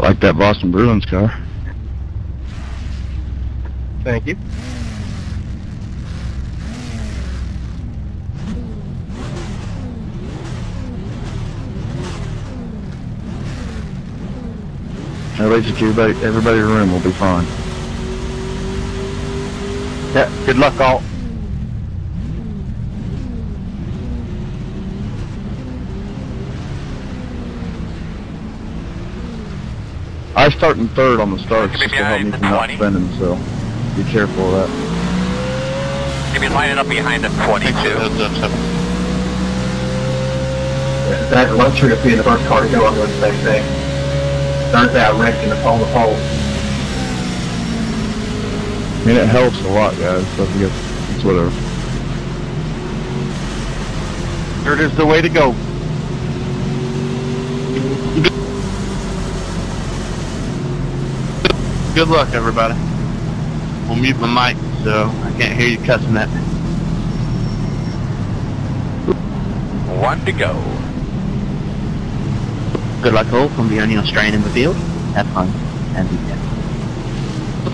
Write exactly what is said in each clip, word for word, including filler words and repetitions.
I like that Boston Bruins car. Thank you. I'll leave you to everybody, everybody in the room will be fine. Yeah, good luck all. I start in third on the starts just to help me from not spending, so be careful of that. You'll be lining up behind the twenty-two. That lecture to be the first car to go on the next thing. Start that wreck in the pole to pole. I mean, it helps a lot, guys, so I guess it's whatever. Dirt is the way to go. Good luck, everybody. We'll mute my mic so I can't hear you cussing at me. One to go. Good luck all from the only Australian in the field. Have fun and be careful.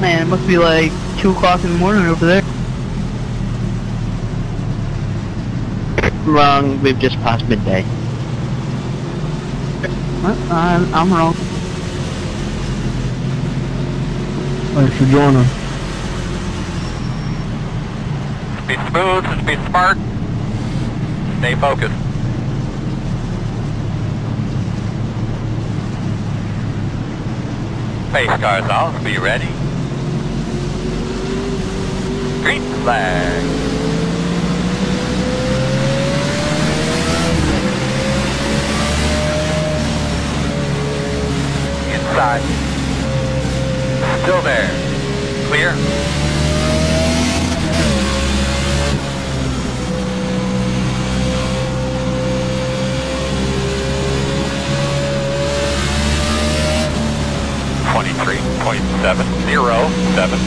Man, it must be like two o'clock in the morning over there. Wrong. We've just passed midday. Well, I'm, I'm wrong. Thanks for joining. Be smooth, be smart, stay focused. Space cars off, be ready. Green flag. Inside. Still there. Clear. Twenty-three point seven zero seven.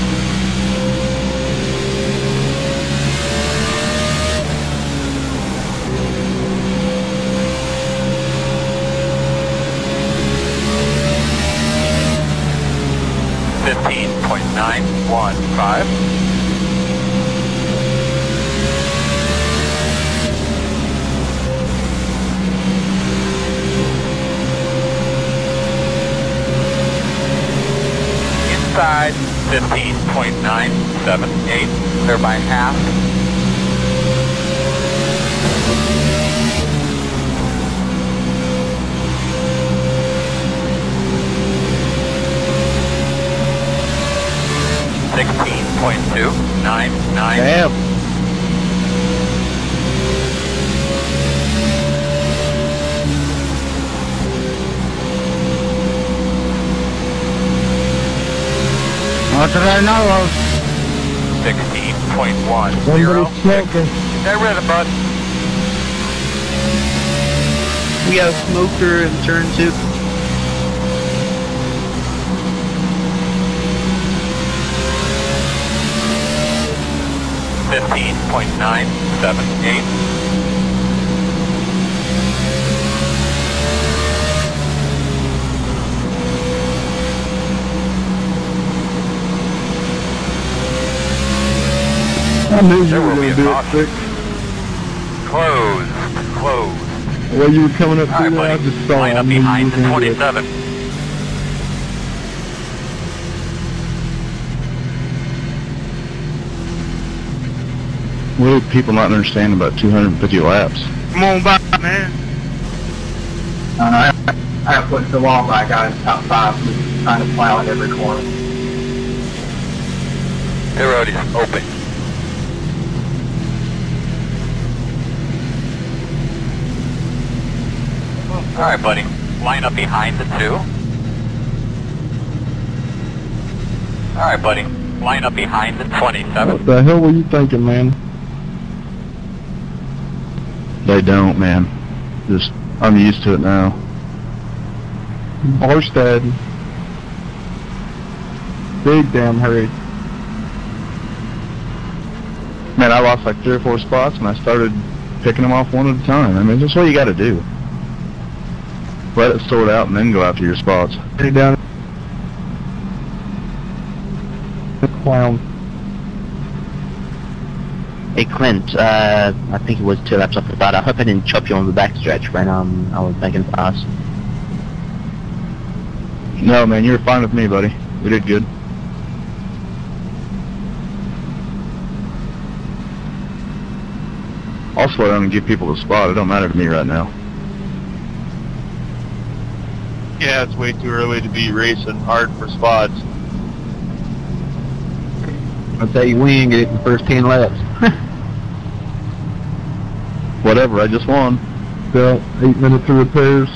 fifteen point nine one five. Inside fifteen point nine seven eight. Clear by half. sixteen point two nine nine. Damn. What did I know of? sixteen point one zero. Get rid of us. We got a smoker in turn two. fifteen point nine seven eight. I knew you were going to do it quick. Closed. Closed. Well, you were coming up through there, I just saw. Line up behind the twenty-seven. What do people not understand about two hundred fifty laps? Come on back, man. Uh, I, I put the wall back out in top five, trying to plow in every corner. The road is open. All right, buddy. Line up behind the two. All right, buddy. Line up behind the twenty-seven. What the hell were you thinking, man? They don't, man. Just, I'm used to it now. Barstead. Big damn hurry. Man, I lost like three or four spots and I started picking them off one at a time. I mean, that's what you gotta do. Let it sort out and then go after your spots. Take down. The clown. Hey Clint, uh, I think it was two laps off the start. I hope I didn't chop you on the backstretch when um, I was making fast. No man, you were fine with me, buddy. We did good. I'll slow down and give people the spot. It don't matter to me right now. Yeah, it's way too early to be racing hard for spots. I'll tell you, we ain't get it in the first ten laps. Whatever, I just won. About eight minutes of repairs.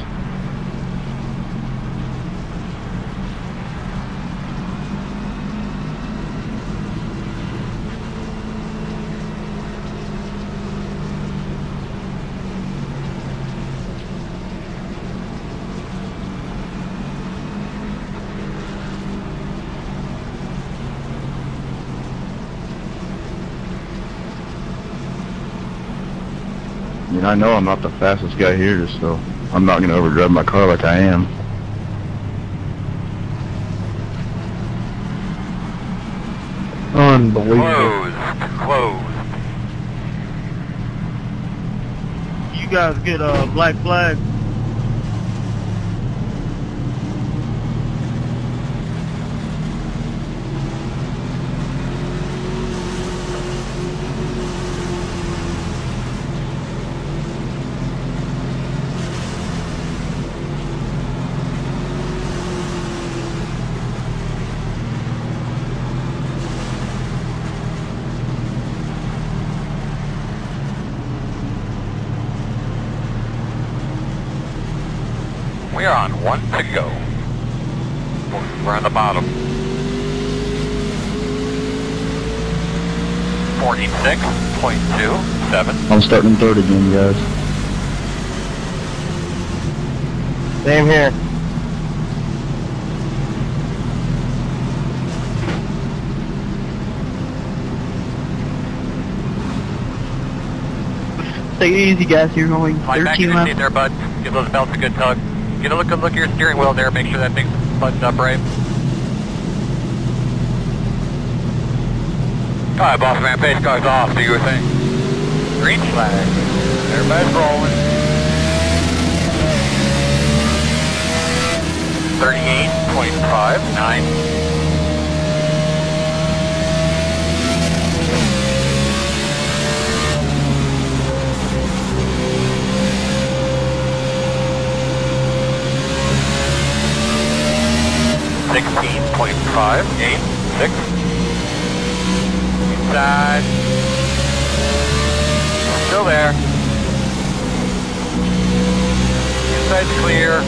I know I'm not the fastest guy here, so I'm not going to overdrive my car like I am. Unbelievable. Closed. Closed. You guys get a uh, black flag. We're on one to go. We're on the bottom. forty-six point two seven. I'm starting third again, guys. Same here. Take it easy, guys. You're going thirteen laps. There, bud. Give those belts a good tug. Get a look, good look at your steering wheel there, make sure that thing's buttoned up right. Alright, boss man, pace car's off, do your thing. Green flag. Everybody's rolling. thirty-eight point five nine. sixteen point five eight six. Inside. Still there. Inside's clear.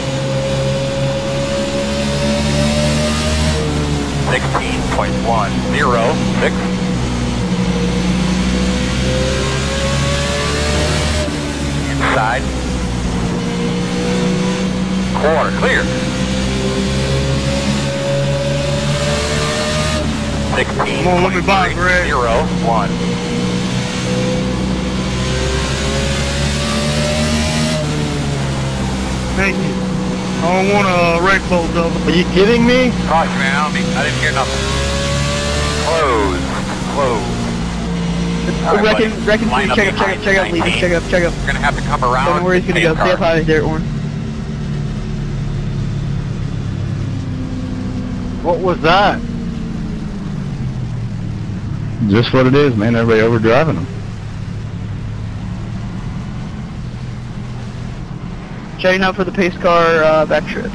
sixteen point one zero six. Inside. Corner clear. Sixteen point three zero one. Thank you. I don't want a red bull double. Are you kidding me? Gosh, man, I, don't mean, I didn't hear nothing. Close. Close. All right, reckon, reckon check, check, check, check up, leaving, check up, check up. You're gonna have to come around. Don't know where he's gonna go. Stay up high there, Orrin. What was that? Just what it is, man. Everybody overdriving them. Checking out for the pace car uh, backstretch.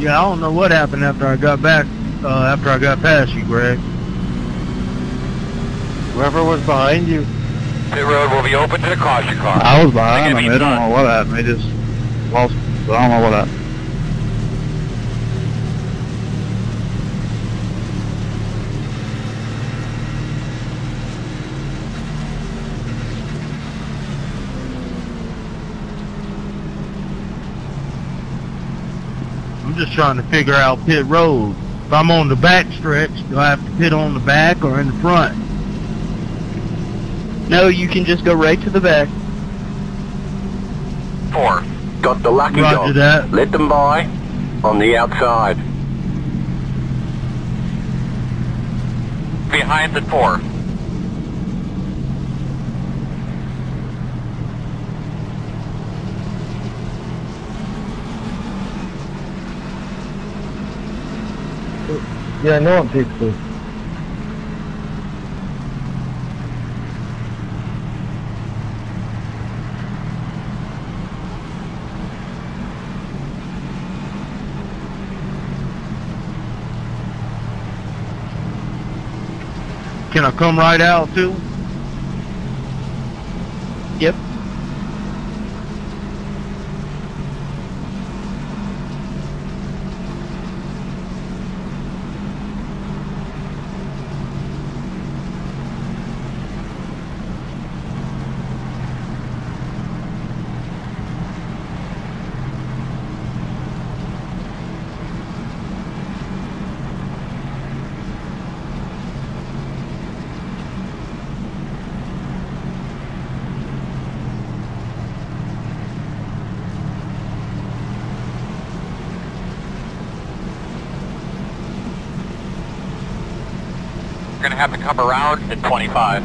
Yeah, I don't know what happened after I got back, uh, after I got past you, Greg. Whoever was behind you. The road will be open to the caution car. I was behind them. They don't know what happened. They just lost. So I don't know what happened. I'm just trying to figure out pit road. If I'm on the back stretch, do I have to pit on the back or in the front? No, you can just go right to the back. four. Got the lucky dog. That. Let them by on the outside. Behind at four. Yeah, no one takes this. Can I come right out too? Yep. We're going to have to come around at twenty-five.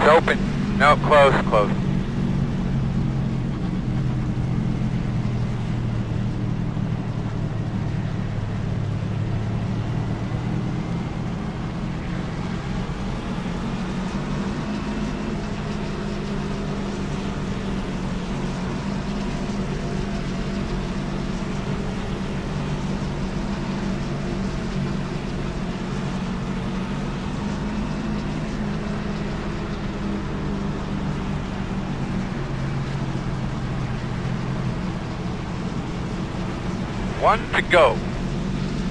It's open. No, close, close. One to go.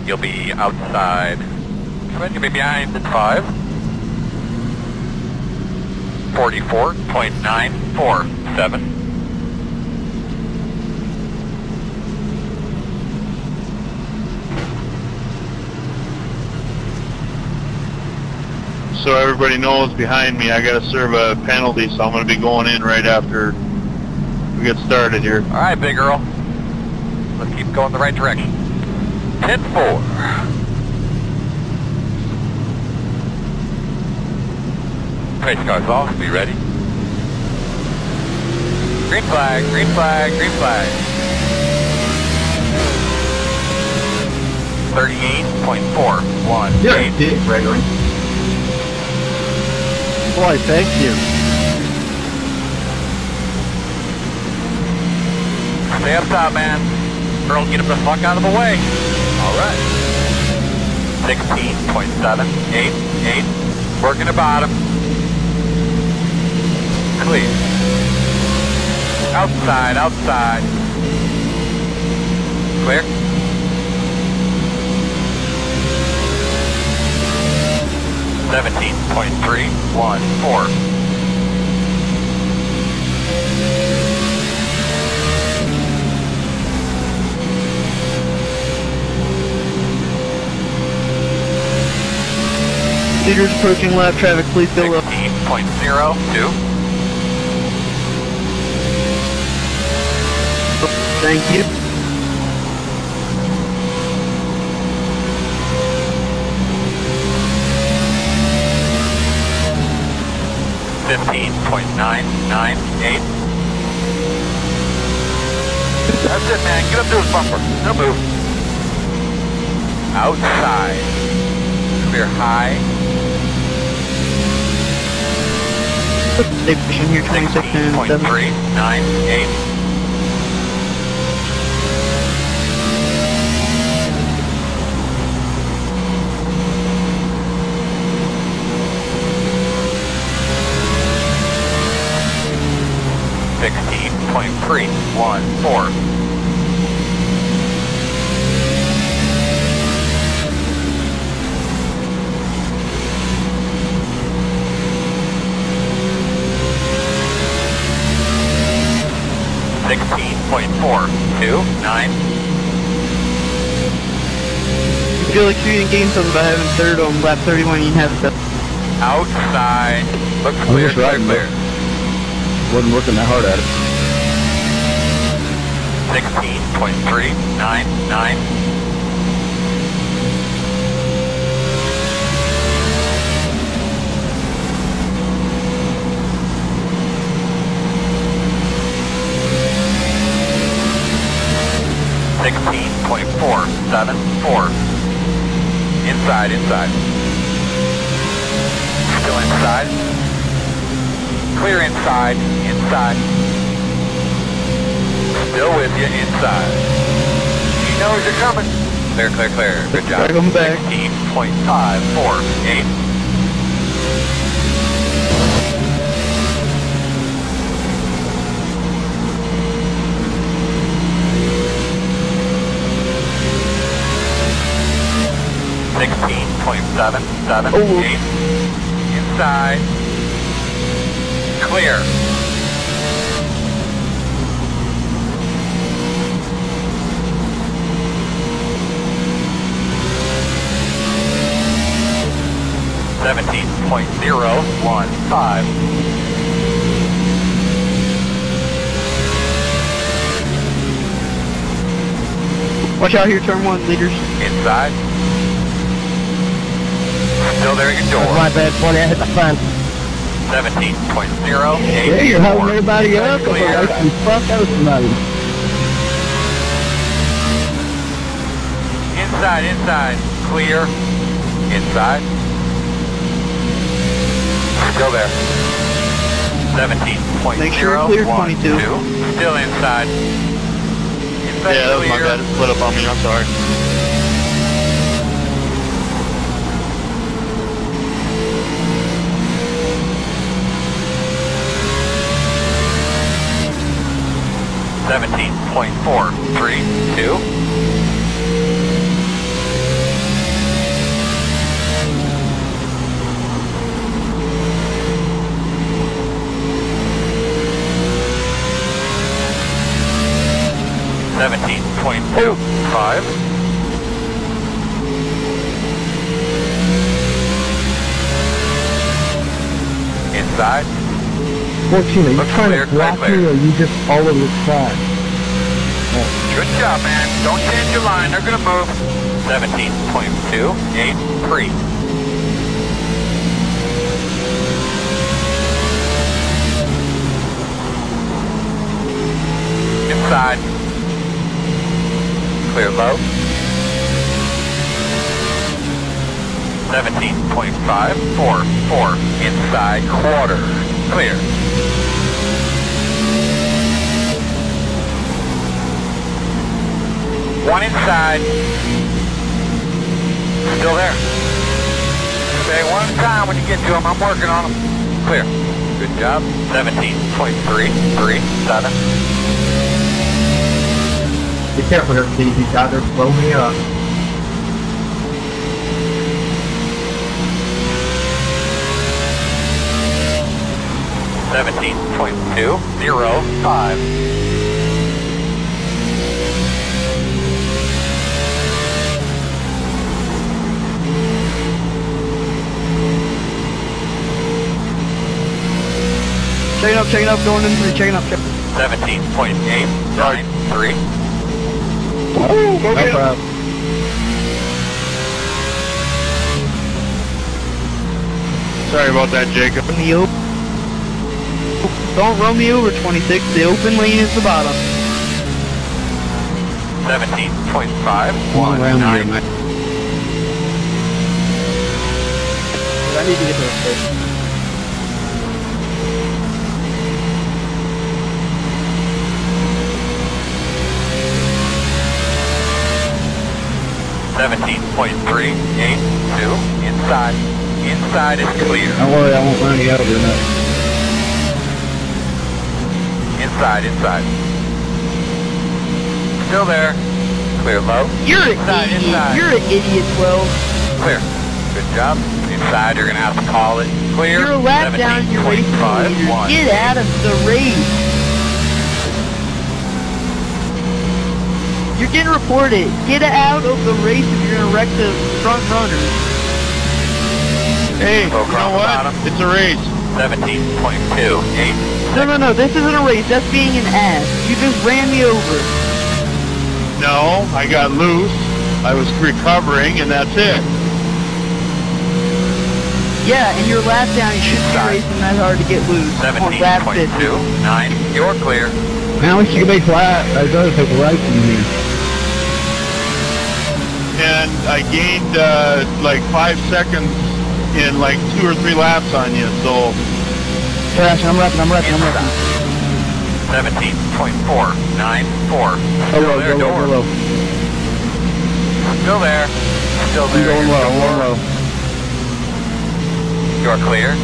You'll be outside. Come in, you'll be behind at five. forty-four point nine four seven. So everybody knows behind me I gotta serve a penalty, so I'm gonna be going in right after we get started here. Alright, big girl. Let's keep going the right direction. ten four. Race car's off, be ready. Green flag, green flag, green flag. thirty-eight point four one eight. You're a dick, Gregory. Boy, thank you. Stay up top, man. Girl, get him the fuck out of the way. Alright. sixteen point seven eight eight. Working the bottom. Clear. Outside, outside. Clear. seventeen point three one four. Leaders approaching left traffic, please fill up. sixteen point zero two. Thank you. fifteen point nine nine eight. That's it, man. Get up to his bumper. No move. Outside. Clear high. They've been here twenty-six point three nine eight. sixteen point three one four. sixteen point four two nine. I feel like you didn't gain something by having third on lap thirty-one. You have the outside. Look clear, right clear. wasn't working that hard at it. sixteen point three nine nine. sixteen point four seven four. Inside, inside. Still inside. Clear inside, inside. Still with you, inside. He knows you're coming. Clear, clear, clear. Good job. Welcome back. sixteen point five four eight. sixteen point seven seven eight. Inside. Clear. seventeen point zero one five. Watch out here, turn one, leaders. Inside. Still there at your door. That's my bad, buddy. I hit the fence. seventeen point zero eight. Yeah, you're holding everybody up. Clear. Like some fuck out somebody. Inside, inside. Clear. Inside. Still there. seventeen point zero one two. Make sure you're clear, twenty-two. Still inside. Inside. Yeah, that was my bad. It split up on me. I'm sorry. seventeen point four three two. seventeen point two five. Inside. Fortuna, you're trying clear, to block clear, clear. me, or you just all over the side? Oh. Good job, man. Don't change your line. They're going to move. seventeen point two eight three. Inside. Clear low. seventeen point five four four. Inside quarter. Clear. One inside. Still there. Say one at a time when you get to them. I'm working on them. Clear. Good job. seventeen point three three seven. Be careful here, Steve. These guys are blowing me up. seventeen point two zero five. Checking up, checking up, going in three, checking up, checking up. seventeen point eight nine three. Woo, go get him. Sorry about that, Jacob. Don't roll me over, twenty-six. The open lane is the bottom. seventeen point five one nine. I need to get those first. seventeen point three eight two. Inside. Inside is clear. Don't worry, I won't burn you out of your nose. Inside, inside. Still there. Clear low. You're an idiot. Inside. You're an idiot, twelve. Clear. Good job. Inside, you're going to have to call it. Clear. You're a lap down, you're racing leader. Get out of the race. You're getting reported. Get out of the race if you're going to wreck the front runner. Hey, you know what? It's a race. seventeen point two eight six. No, no, no, this isn't a race, that's being an ass. You just ran me over. No, I got loose, I was recovering, and that's it. Yeah, and your lap down, you shouldn't be racing that hard to get loose. seventeen point two nine, you're clear. Now she can make flat, I'd rather take a right from me. And I gained uh, like five seconds in like two or three laps on you, so... Crash, I'm wrecking, I'm wrecking, I'm wrecking. seventeen point four nine four. Still low, there, door. Low, low, low. Still there. Still there. Going low, going low. You're clear.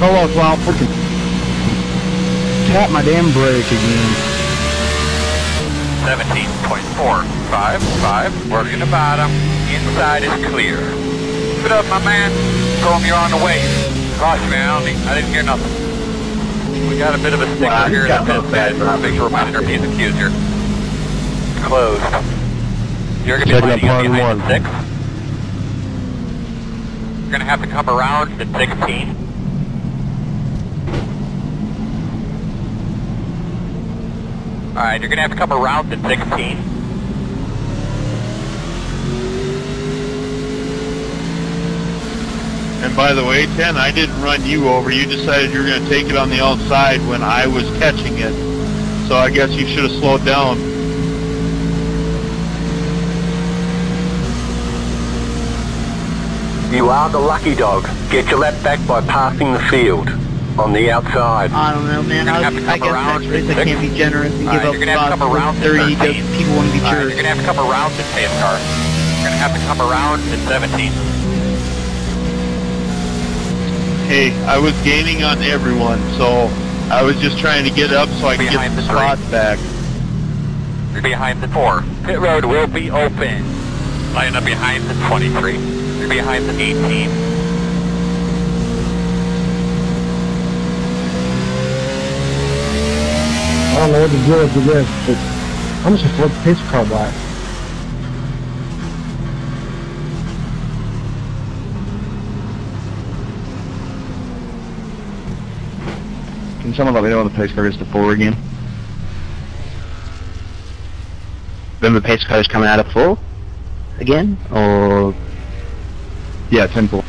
Go low, Twelve. Freaking tap my damn brake again. seventeen point four five five. Working the bottom. Inside is clear. Put up, my man. Throw him, you're on the way. Gosh, man, I, don't, I didn't hear nothing. We got a bit of a sticker wow, here in the pit bad. Bad. Big reminder, he's accused here. Closed. You're going to be fighting on behind one. six. You're going to have to come around to sixteen. Alright, you're going to have to come around to sixteen. And by the way, ten, I didn't run you over. You decided you were going to take it on the outside when I was catching it. So I guess you should have slowed down. You are the lucky dog. Get your lap back by passing the field on the outside. I don't know, man. I, was, I guess that's right. I can't be generous and give up spots for thirty because people want to be jerks. You're going to have to come around to safe car. You're going to have to come around to seventeen. Hey, I was gaining on everyone, so I was just trying to get up so I could get the spot back. You're behind the four. Pit road will be open. Line up behind the twenty-three. You're behind the eighteen. I don't know what to do with this, but I'm just going to flip this car back. Can someone let me know when the pace car gets to four again? Then the pace car is coming out of four again? Or... yeah, ten four.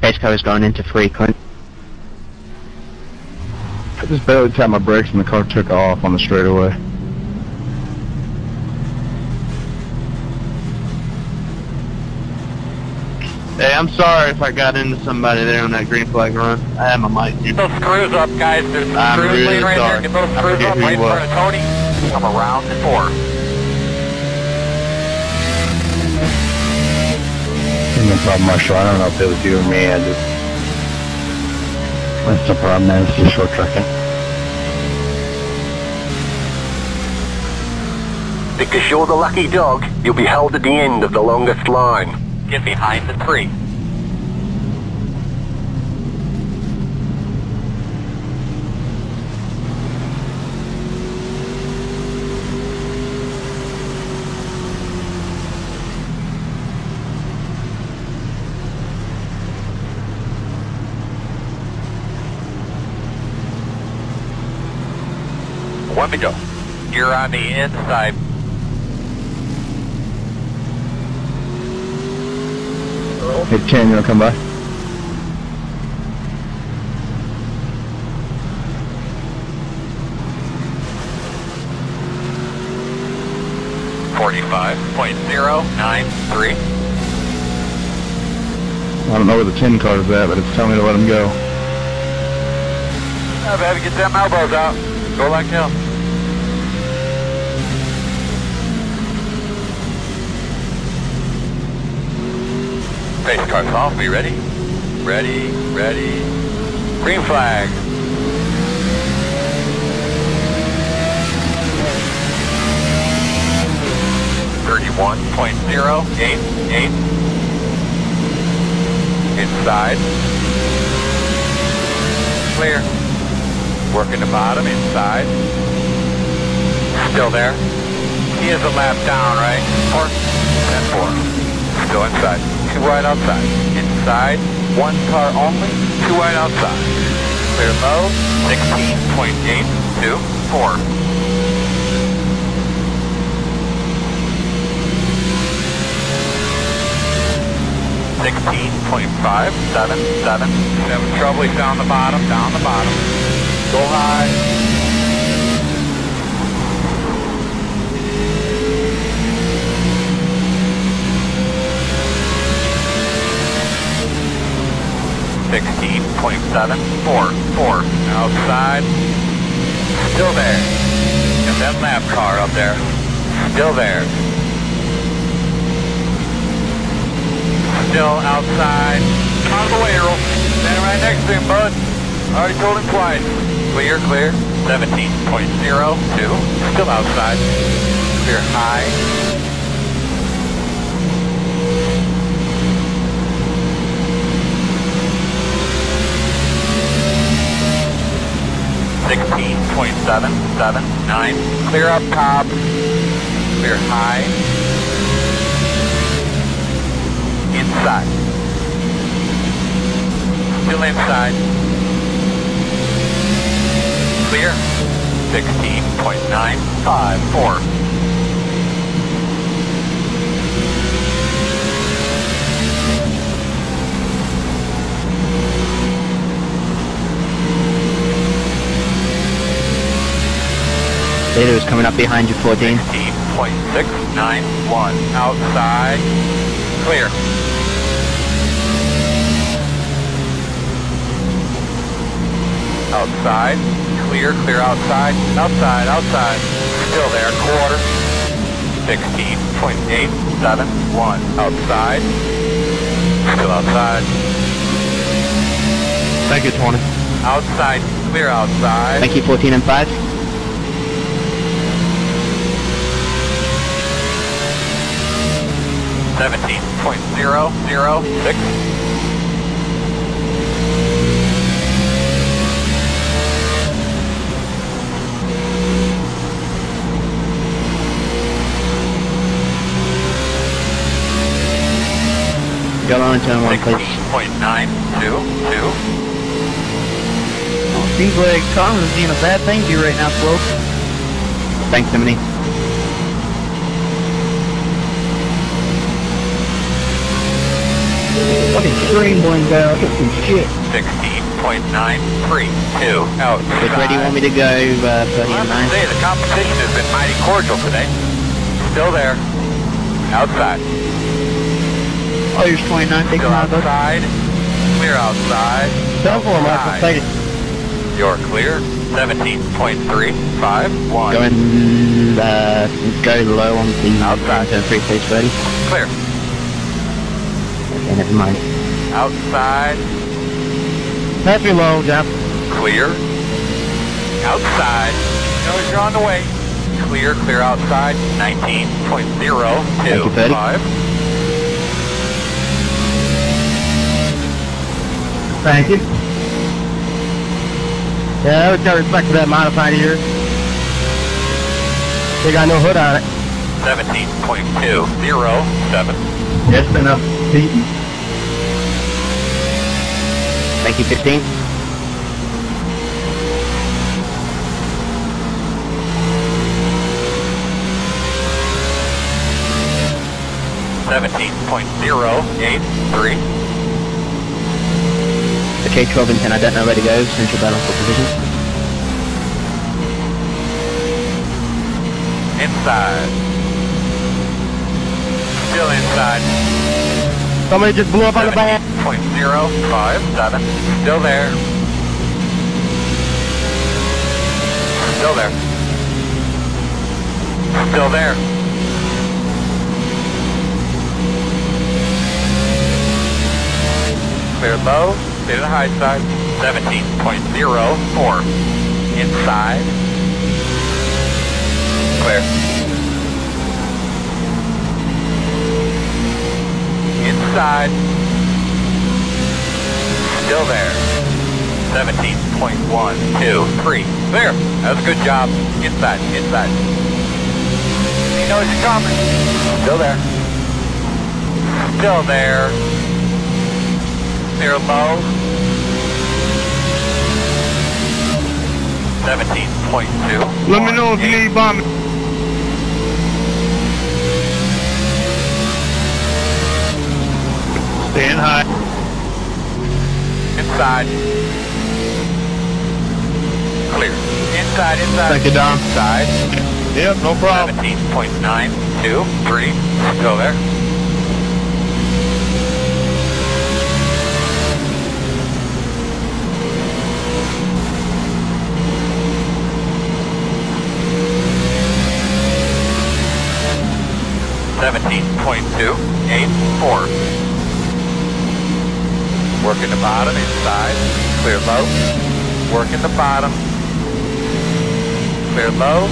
Pace car is going into three, Clint. I just barely tapped my brakes and the car took off on the straightaway. Hey, I'm sorry if I got into somebody there on that green flag run. I had my mic. Get those screws up, guys. There's some I'm screws really right sorry. there. Get those screws up right in front of Tony. Come around the four. No problem, Marshall. I don't know if it was you or me. I just... that's no problem, man. It's just short trucking. Because you're the lucky dog, you'll be held at the end of the longest line. Get behind the three. One to go. You're on the inside. Hey, Ken, you wanna come by? forty-five point zero nine three. I don't know where the ten card is at, but it's telling me to let him go. Now, baby, get them elbows out. Go like hell. Face car's off, be ready. Ready, ready. Green flag. thirty-one point zero eight eight. Inside. Clear. Working the bottom, inside. Still there. He is a lap down, right? Four. And four. Still inside. Two wide outside. Inside. One car only. Two wide outside. Clear low. sixteen point eight two four. sixteen point five seven seven. Having trouble, he's down the bottom, down the bottom. Go high. sixteen point seven four four. Outside. Still there. And that lap car up there. Still there. Still outside. Out of the way, Errol. Stand right next to him, bud. Already told him twice. Clear, clear. seventeen point zero two. Still outside. Clear high. sixteen point seven seven nine. Clear up top. Clear high. Inside. Still inside. Clear. sixteen point nine five four. Later is coming up behind you, fourteen. sixteen point six nine one. Outside. Clear. Outside, clear, clear outside, outside, outside, still there, quarter, sixteen point eight seven one, outside, still outside. Thank you, twenty. Outside, clear outside. Thank you, fourteen and five. seventeen point zero zero six. Go on turn one, please. sixteen point nine two two. Well, seems like Tom is doing a bad thing to you right now, Flo. Thanks, Timothy. What is scrambling down? This is shit. sixteen point nine three two. Out. Which way do you want me to go, uh, buddy? Well, I say the competition has been mighty cordial today. Still there. Outside. Oh, you're twenty-nine, take them out of us. Outside, clear outside. Double left, take it. You're clear, seventeen point three five one. Go in, uh, go low on the outside. Turn three, please, buddy. Clear. Okay, never mind. Outside. That's your low, Jeff. Clear. Outside. Notice you're on the way. Clear, clear outside, nineteen point zero two five. Thank you. Yeah, I would got respect for that modified here. They got no hood on it. seventeen point two zero seven. That's enough beaten. Thank you, fifteen. seventeen point zero eight three. Okay, twelve and ten, I don't know where to go, central balance for position. Inside. Still inside. Somebody just blew up on the back. seventeen point zero five seven. Still there. Still there. Still there. Clear low, stay to the high side, seventeen point zero four. Inside. Clear. Inside. Still there. seventeen point one two three. Clear. That's a good job. Inside, inside. Noisy chopper. Still there. Still there. Clear low. seventeen point two. Let me know if you need bombing. Staying high. Inside. Clear. Inside, inside. Thank you, Dom. Inside. Yep, no problem. seventeen point nine two three. Go there. seventeen point two eight four. Working the bottom inside. Clear low. Working the bottom. Clear low.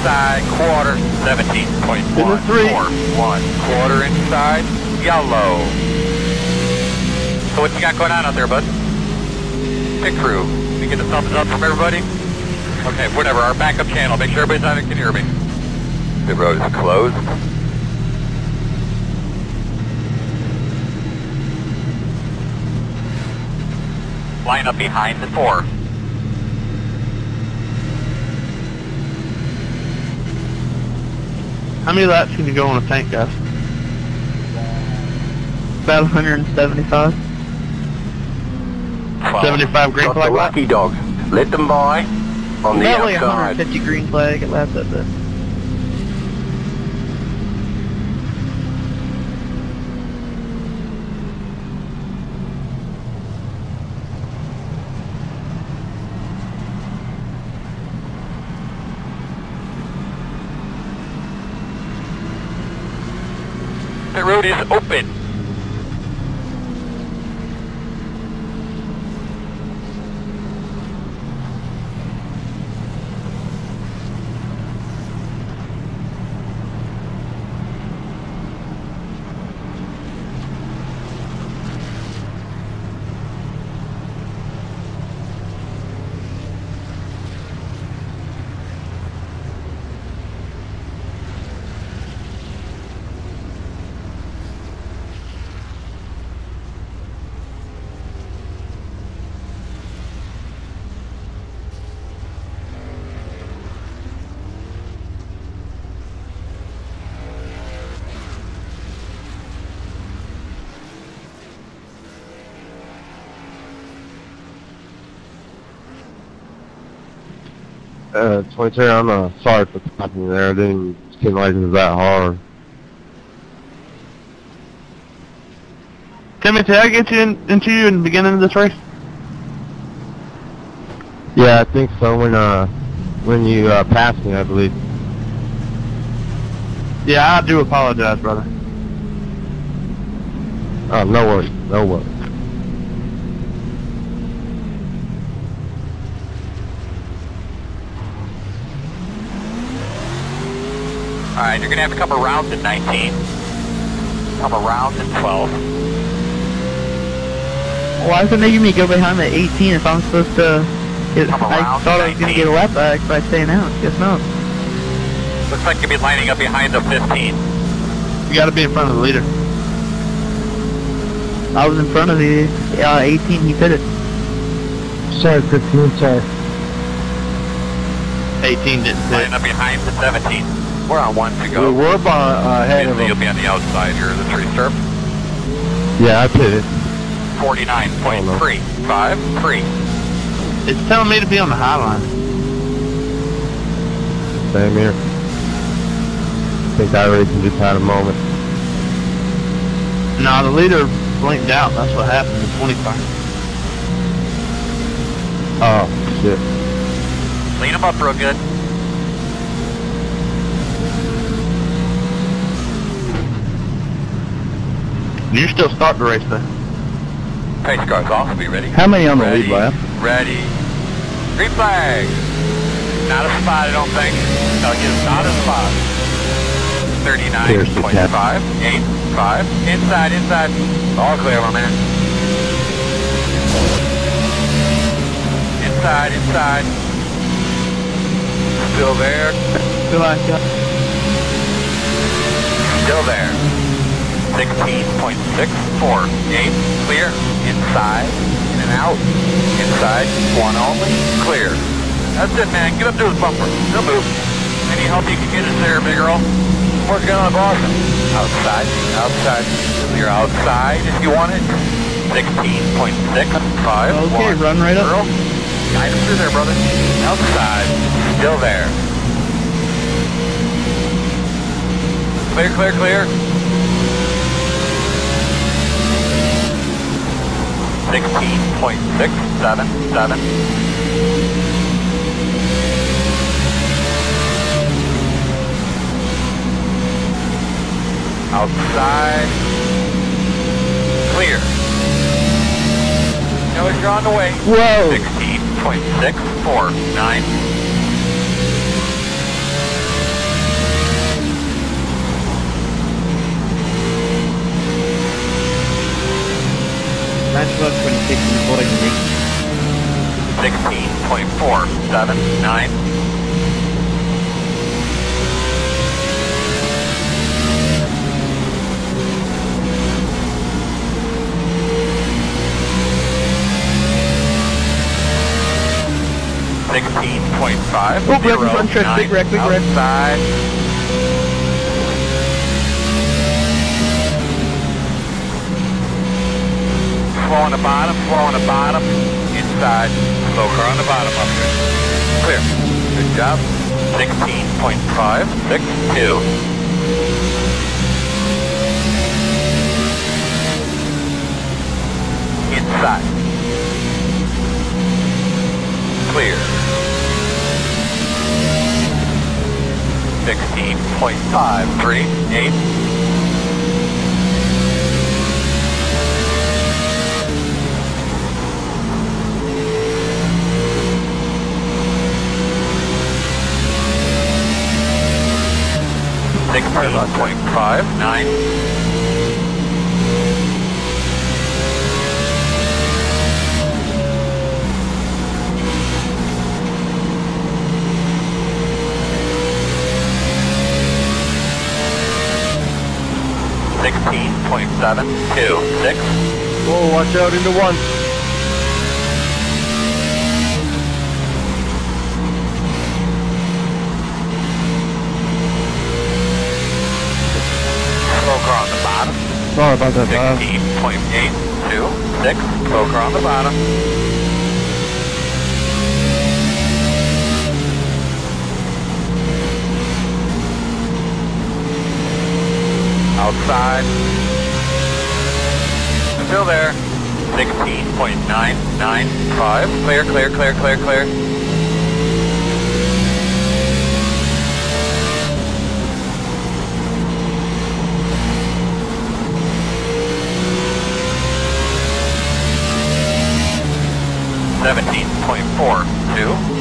Inside quarter seventeen point one four one quarter inside yellow. So what you got going on out there, bud? Pit crew, can you get a thumbs up from everybody? Okay, whatever. Our backup channel. Make sure everybody's on it. Can you hear me? The road is closed. Line up behind the four. How many laps can you go on a tank, guys? About one hundred seventy-five. Wow. seventy-five green flag. Lucky dog. Let them by on the outside. Only one hundred fifty green flag at laps at this. The road is open. Uh, twenty-two, I'm uh, sorry for stopping you there. I didn't get license that hard. Timmy, did I get you in, into you in the beginning of this race? Yeah, I think so. When uh, when you uh, passed me, I believe. Yeah, I do apologize, brother. Oh, no worries. No worries. Alright, you're gonna have to come around at nineteen. Come around at twelve. Why is it making me go behind at eighteen if I'm supposed to get, I thought I was gonna get a lap back by staying out. Guess not. Looks like you'll be lining up behind the fifteen. You gotta be in front of the leader. I was in front of the uh, eighteen, he pitted. Sorry, fifteen, sorry. eighteen didn't fit. Lining up behind the seventeen. We're on one to go. We're uh, ahead of them. You'll be on the outside here, the three surf. Yeah, I pitted. forty-nine point three five three. It's telling me to be on the high line. Same here. I think I already just had a moment. No, the leader blinked out. That's what happened in twenty-five. Oh, shit. Lean him up real good. You still start the race then. Pace car's off, be ready. How many on the lead lap? Ready. Green flag. Not a spot, I don't think. No, it's not a spot. thirty-nine point five eight five. Inside, inside. All clear, my man. inside, inside. Still there. Still on. Still there. sixteen point six four. Eight, clear. Inside, in and out. Inside, one only, clear. That's it, man. Get up to his bumper. He'll move. Any help you can get is there, big girl. Working on a Boston. Outside, outside. You're outside if you want it. sixteen point six five. Okay, one. Run right up. Girl. Guide him through there, brother. Outside. Still there. Clear, clear, clear. sixteen point six seven seven. Outside. Clear. Now you're on the way. Whoa. sixteen point six four nine. That's about twenty-six and forty-six. sixteen point four seven nine. sixteen point five. Oh, zero, run, nine, track, big wreck, big wreck. Outside. Slow on the bottom, slow on the bottom. Inside. Slow car on the bottom up here. Clear. Good job. sixteen point five six two. Inside. Clear. sixteen point five three eight. sixteen point five nine. sixteen point seven two six. Whoa, watch out into one. Slow car on the bottom. Sorry about that. sixteen point eight two six. Slow car on the bottom. Outside. Still there. sixteen point nine nine five. Clear, clear, clear, clear, clear. seventeen point four two.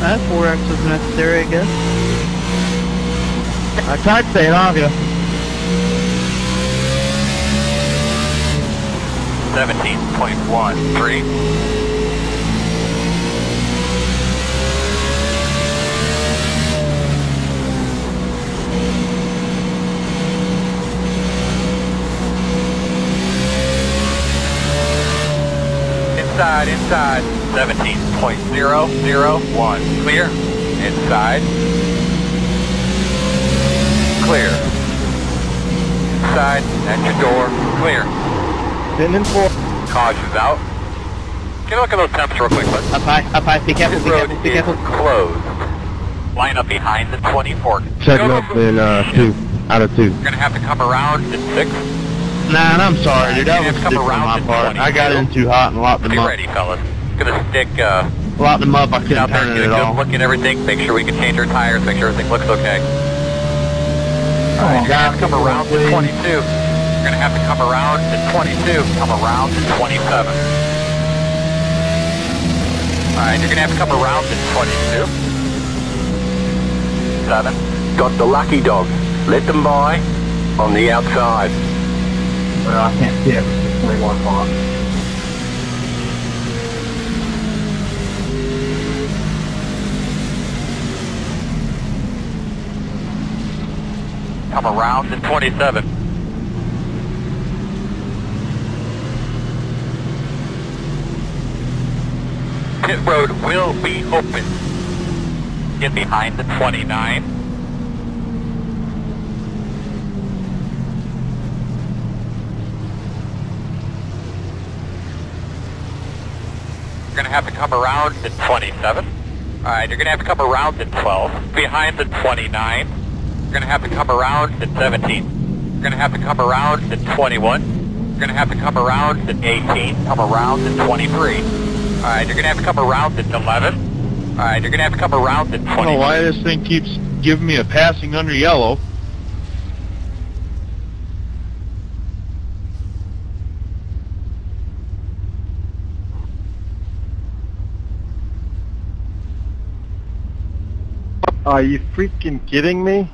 That four X was necessary, I guess. I tried to say it off you. seventeen point one three. Inside, inside. seventeen point zero zero one. Clear. Inside. Clear. Inside, at your door, clear. Send in four. Caution's out. Can you look at those temps real quick, bud? Up high, up high, be careful, be careful, be careful. Closed. Line up behind the twenty-four. Check go, up go, go. in uh, two, out of two. You're gonna have to come around at six. Nah, and I'm sorry, dude, that was just my part. I got in too hot and locked them up. Be ready, fellas. Gonna stick, uh... lock them up, I couldn't turn it at all. Look at everything, make sure we can change our tires, make sure everything looks okay. You're gonna have to come around to twenty-two. You're gonna have to come around to twenty-two. Come around to twenty-seven. Alright, you're gonna have to come around to twenty-two. seven. Got the lucky dog. Let them by on the outside. but I can't see it because it's twenty-one o'clock. I'm around in twenty-seven. Pit road will be open. Get behind the twenty-nine. You're gonna have to come around the twenty-seven. Alright, you're gonna have to come around the twelve. Behind the twenty-nine. You're gonna have to come around the seventeen. You're gonna have to come around the twenty-one. You're gonna have to come around the eighteen. Come around the twenty-three. Alright, you're gonna have to come around at eleven. Alright, you're gonna have to come around at twenty. I don't know why this thing keeps giving me a passing under yellow. Are you freaking kidding me?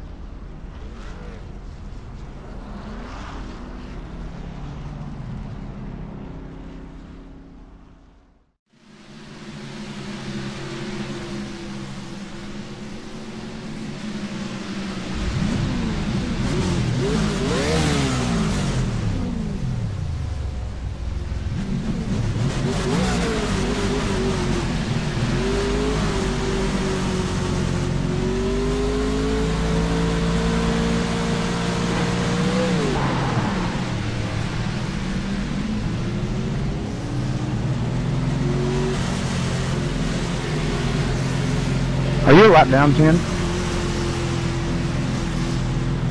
Lap down ten.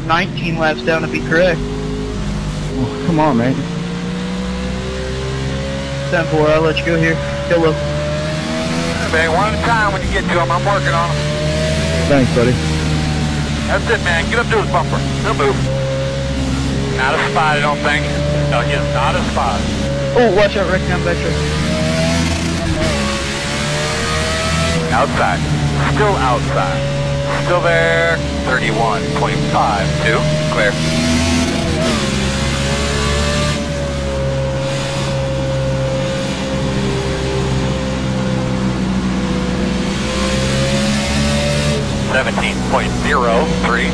nineteen laps down to be correct. Oh, come on, man. ten four, I'll let you go here. Hello. Hey, one at a time when you get to them. I'm working on them. Thanks, buddy. That's it, man. Get up to his bumper. He'll move. Not a spot, I don't think. No, he is not a spot. Oh, watch out, Rick. I'm back there. Outside. Still outside. Still there. thirty-one point five two. Clear. seventeen point zero three.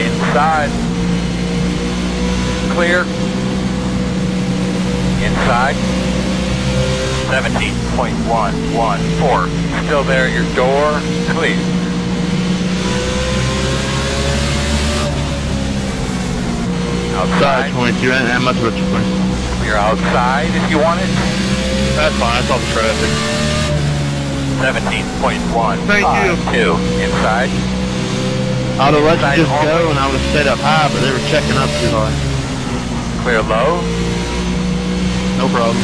Inside. Clear. Inside, seventeen point one one four. Still there, your door, please. Outside. twenty-two, and that much richer. You're outside if you want it. That's fine, that's all the traffic. seventeen point one. Thank you. Inside. I would have let you just go and I would have stayed up high, but they were checking up too high. Clear low. No problem.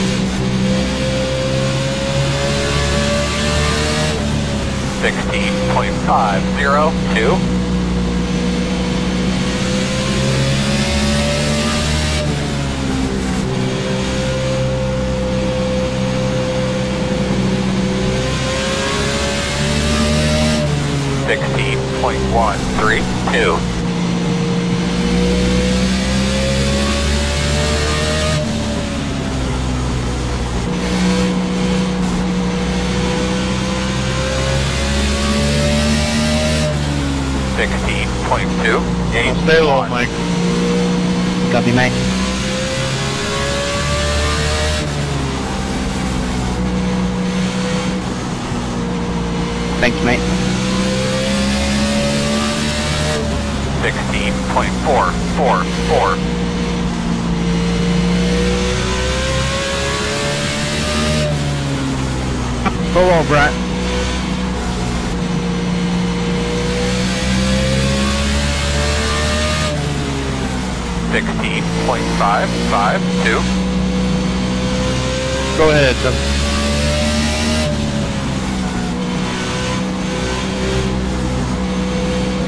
sixteen point five zero two. sixteen point one three two. sixteen point two. Stay low, Mike. Copy, Mike. Thanks, mate. sixteen point four four four. Hello, Brett. sixteen point five five two. Go ahead, Tim.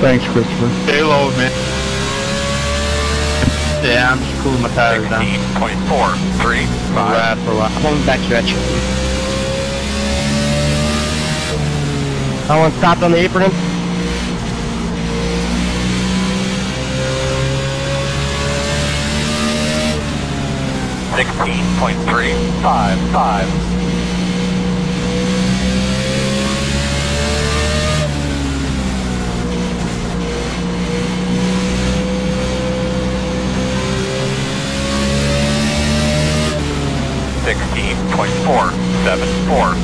Thanks, Christopher. Stay low, man. Yeah, I'm just cooling my tires down. sixteen point four three five. Right, for a while. I'm on the back stretch. Someone stopped on the apron. sixteen point three five five. sixteen point four seven four.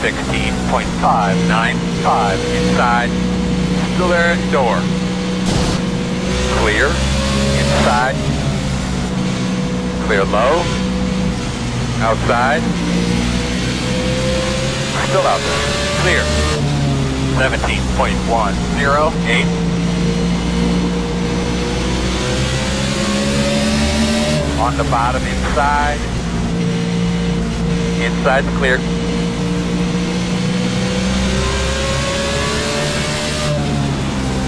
sixteen point five nine five inside. Still there at door. Clear. Inside. Clear low. Outside. Still out there. Clear. seventeen point one zero eight. On the bottom inside. Inside's clear.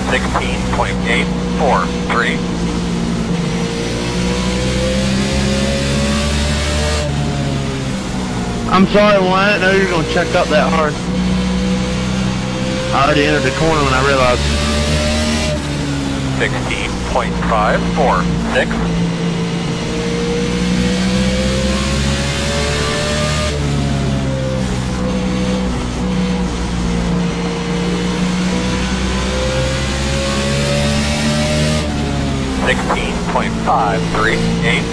sixteen point eight four three. I'm sorry, well, I didn't know you were going to check up that hard. I already entered the corner when I realized. sixteen point five four six. sixteen point five three eight.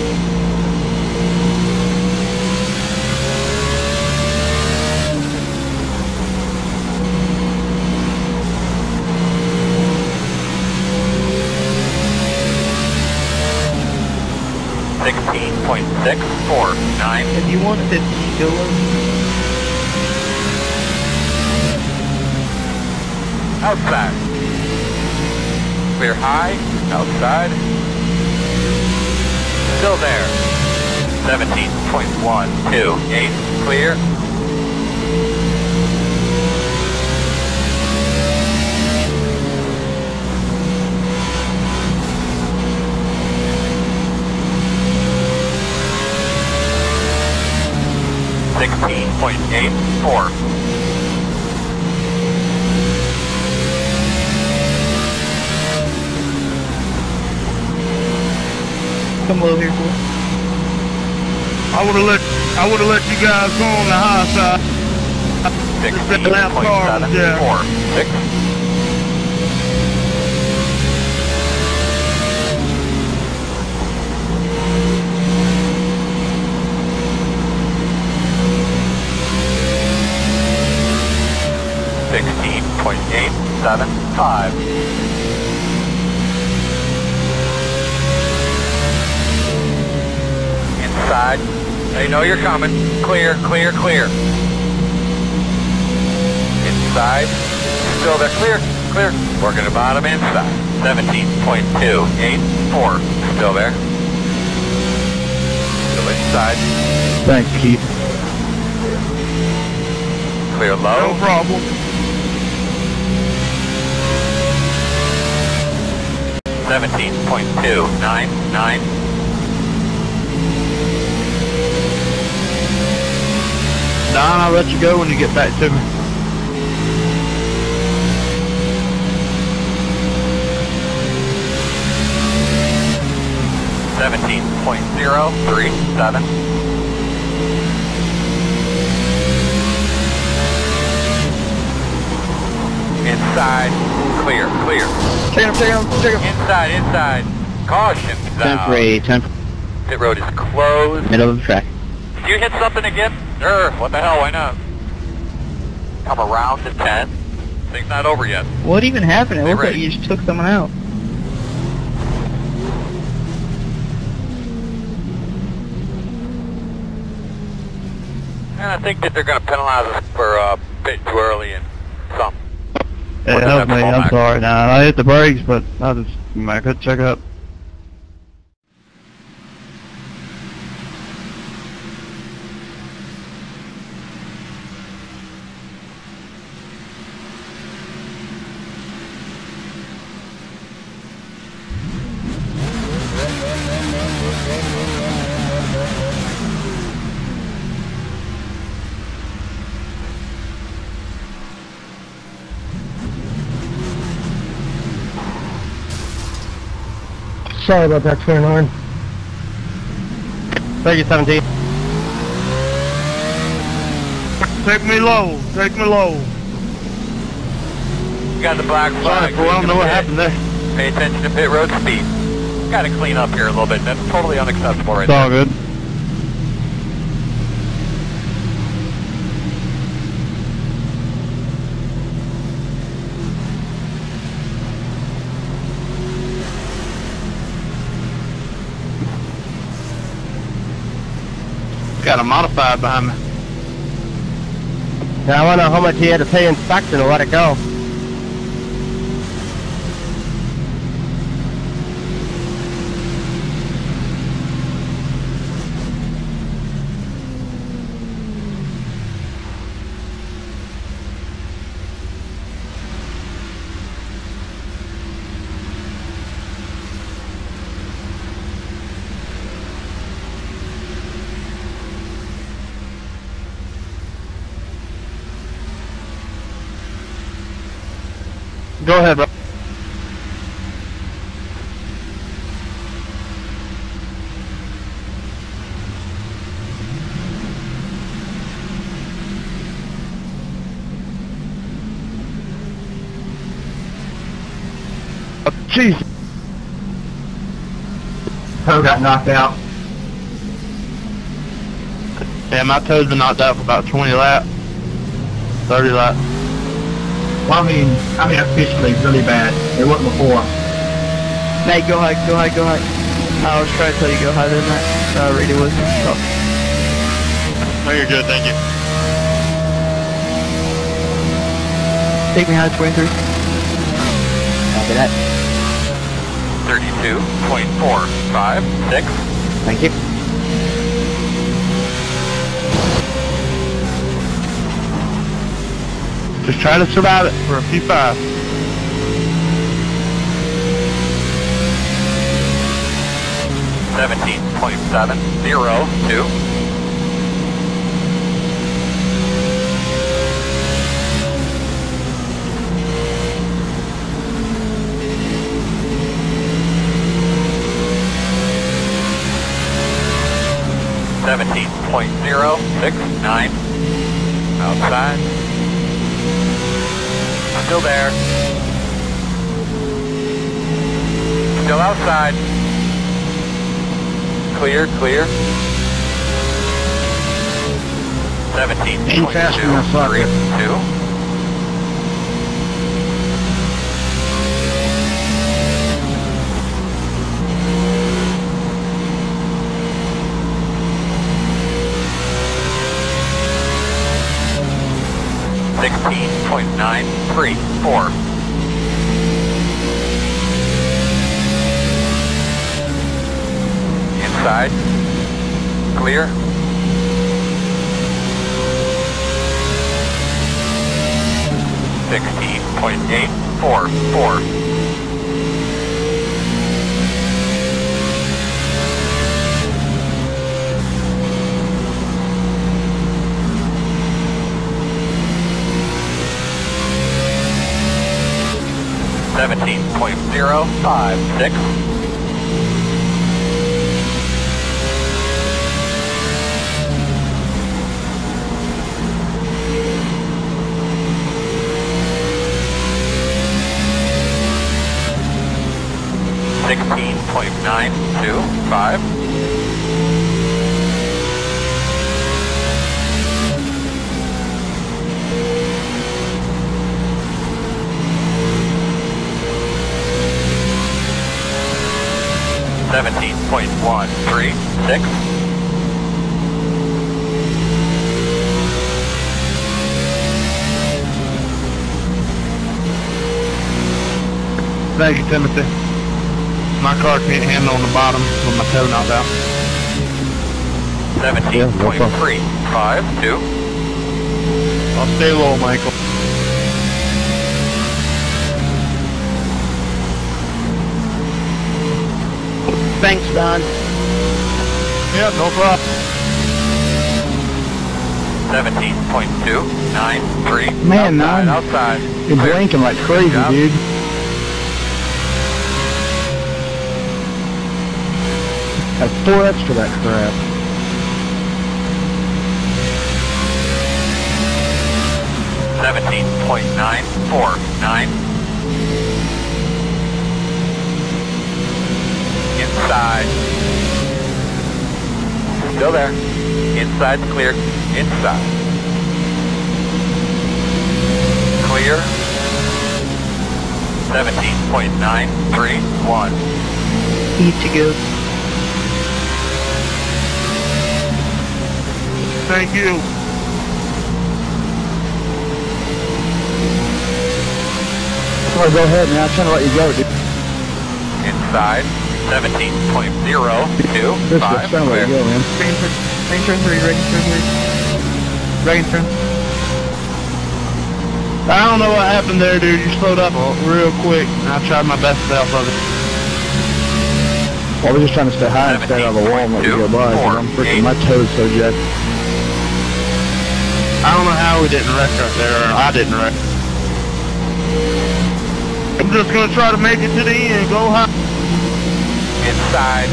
sixteen point six four nine. If you want fifty kilos, outside. Clear high, outside. Still there. seventeen point one two eight, clear. sixteen point eight four. Come over here, boy. I would have let I would have let you guys go on the high side. sixteen point seven four six. Sixteen point eight seven five. Side. They know you're coming. Clear, clear, clear. Inside. Still there. Clear, clear. Working the bottom inside. seventeen point two eight four. Still there. Still inside. Thanks, Keith. Clear low. No problem. seventeen point two nine nine. Don, I'll let you go when you get back to me. seventeen point zero three seven. Inside, clear, clear. Check him, check him, check him. Inside, inside. Caution, Temporary, temporary. Pit road is closed. Middle of the track. Did you hit something again? Sure, what the hell, why not? Come around to ten. Thing's not over yet. What even happened? It looked like you just took someone out. And I think that they're going to penalize us for uh, pit too early and something. Hey, help me, I'm sorry. Nah, I hit the brakes, but I just, I could check up. Sorry about that, twenty-nine. Thank you, seventeen. Take me low, take me low. You got the black flag. I don't know what happened there. Pay attention to pit road speed. Got to clean up here a little bit. That's totally unacceptable right now. It's all good. Got a modified behind me. Now I want to know how much he had to pay inspection to let it go. Go ahead, bro. Oh, jeez. Toe got knocked out. Yeah, my toe's been knocked out for about twenty laps. thirty laps. Well, I mean, I mean officially really bad. It wasn't before. Nate, go high, go high, go high. I was trying to tell you go higher than that. No, I really wasn't. Stop. Oh, you're good, thank you. Take me high, twenty-three. Copy that. thirty-two point four five six. Thank you. Just try to survive it for a few five. Seventeen point seven zero two. Seventeen point zero six nine. Outside. Still there. Still outside. Clear, clear. Seventeen point two three two. sixteen point nine three four. Inside. Clear. sixteen point eight four four. seventeen point zero five six. sixteen point nine two five. seventeen point one three six. Thank you, Timothy. My car can't handle on the bottom with my toe knocked out. seventeen point three five two. I'll stay low, Michael. Thanks, Don. Yeah, no problem. seventeen point two nine three. Man, outside, nine. Outside. You're clear. Blinking like crazy, yeah. Dude. That's four extra that crap. seventeen point nine four nine. Inside. Still there. Inside, clear. Inside. Clear. seventeen point nine three one. Need to go. Thank you. Sorry, go ahead, man. I'm trying to let you go, dude. Inside, seventeen point zero two five. This is trying to let you go, man. Dragon turn three, dragon turn three. Dragon turn. I don't know what happened there, dude. You slowed up real quick, and I tried my best to help others. Well, we're just trying to stay high and stay out of the wall and let you go by, because I'm freaking my toes so jacked. I don't know how we didn't wreck right there, or I didn't wreck. I'm just gonna try to make it to the end, go high. Inside.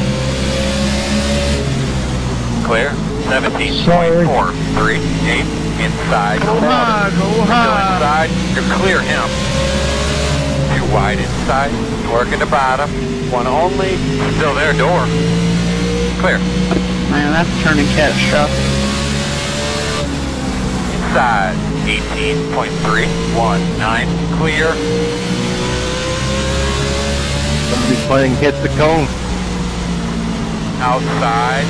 Clear. seventeen point four three eight. Inside. Go high, go high. Inside. You're clear him. Too wide inside. Working the bottom. One only. Still there, door. Clear. Man, that's turning catch up. Inside. eighteen point three one nine. Clear. Somebody's playing hit the cone. Outside.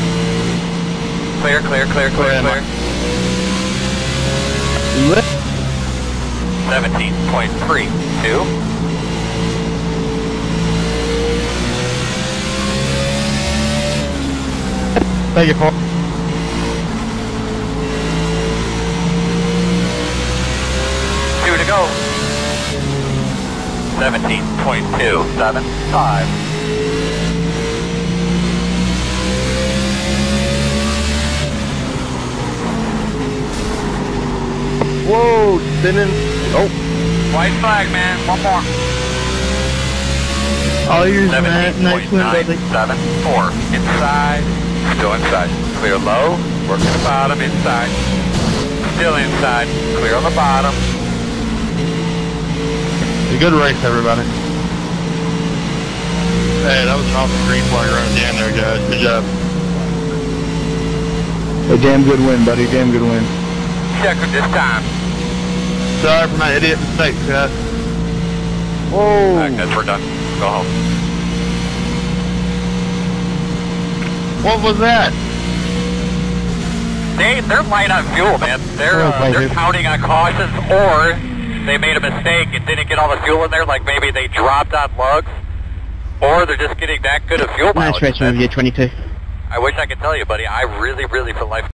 Clear, clear, clear, clear, clear. Lift. seventeen point three two. Thank you, Paul. Two to go. seventeen point two seven five. Whoa, spinning. Oh. White flag, man. One more. I'll use that next window. seventeen point nine seven four. Inside. Still inside. Clear low. Working the bottom. Inside. Still inside. Clear on the bottom. Good race, everybody. Hey, that was an awesome green flag right down there, guys. Good job. A damn good win, buddy. Damn good win. Checker this time. Sorry for my idiot mistakes, guys. Whoa. All right, guys, we're done. Go home. What was that? They, they're light on fuel, man. They're, oh, uh, they're counting on cautions or... they made a mistake and didn't get all the fuel in there, like maybe they dropped on lugs, or they're just getting that good of fuel mileage. Nice race, twenty-two. I wish I could tell you, buddy. I really, really, for life.